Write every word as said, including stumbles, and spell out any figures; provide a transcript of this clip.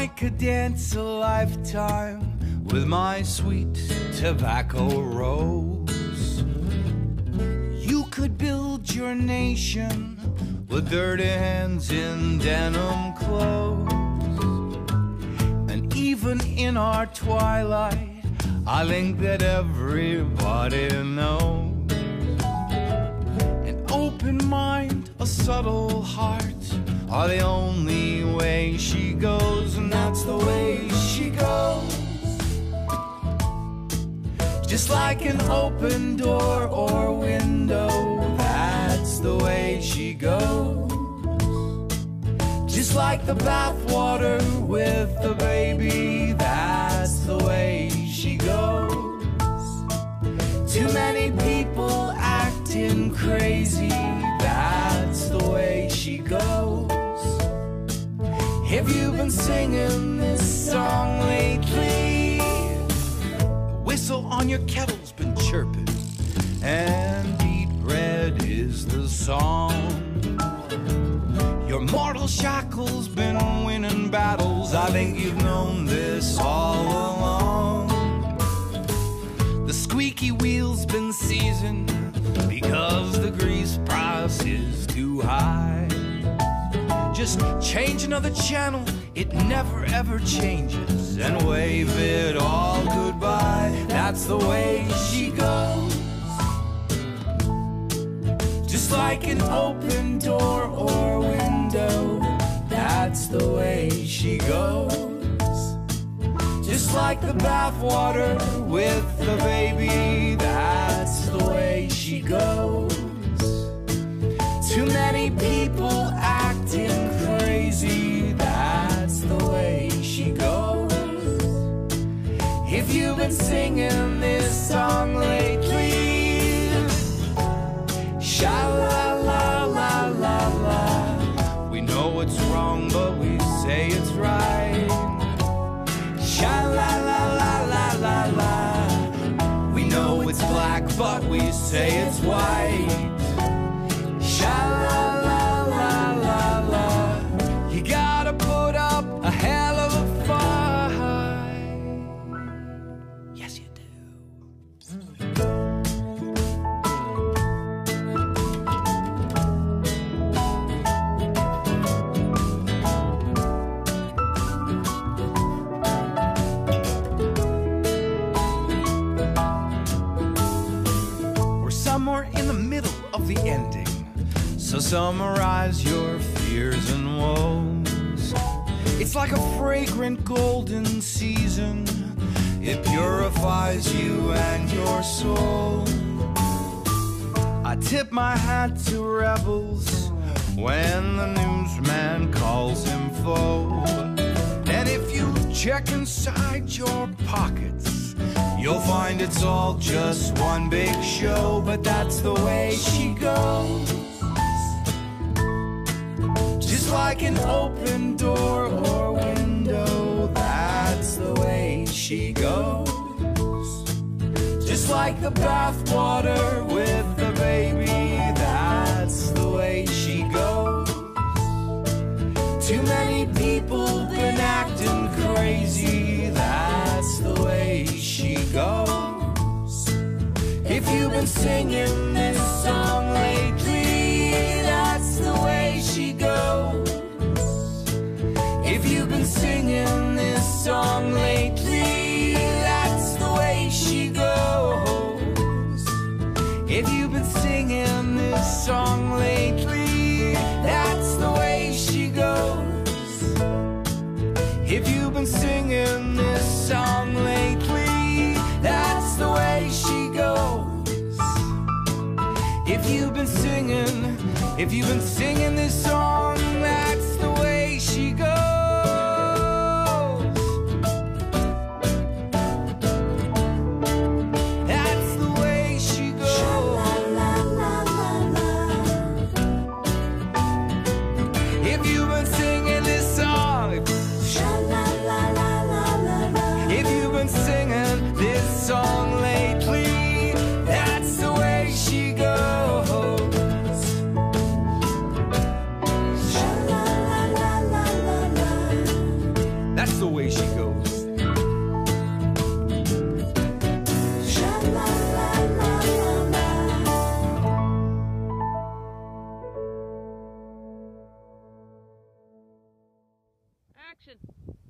I could dance a lifetime with my sweet tobacco rose. You could build your nation with dirty hands in denim clothes. And even in our twilight, I think that everybody knows. An open mind, a subtle heart are the only way she goes, and that's the way she goes. Just like an open door or window, that's the way she goes. Just like the bathwater with the baby, that's the way she goes. Too many people acting crazy, that's the way she goes. Have you been singing this song lately? The whistle on your kettle's been chirping, and deep red is the song. Your mortal shackles been winning battles, I think you've known this all along. The squeaky wheel's been seasoned because the grease price is too high. Just change another channel, it never ever changes, and wave it all goodbye. That's the way she goes. Just like an open door or window, that's the way she goes. Just like the bathwater with the baby, that's the way she goes. Too many people acting crazy, that's the way she goes. If you've been singing this song lately, sha-la-la-la-la, we know it's wrong but we say it's right. Sha-la-la-la-la-la, we know it's black but we say it's white. Sha-la-la-la-la-la, you gotta put up a hell of a fight. Yes, you do. Mm. We're somewhere in the middle of the ending, so summarize your fears and woes. It's like a fragrant golden season, it purifies you and your soul. I tip my hat to rebels when the newsman calls him foe. And if you check inside your pockets, you'll find it's all just one big show. But that's the way she goes. Just like an open door or window, that's the way she goes. Just like the bathwater with the baby, that's the way she goes. Too many people been acting crazy, that's the way she goes. If you've been singing this song lately, that's the way she goes. Singing this song lately, that's the way she goes. If you've been singing this song lately, that's the way she goes. If you've been singing this song lately, that's the way she goes. If you've been singing, if you've been singing this song, that's the way she goes. Lately, that's the way she goes. action.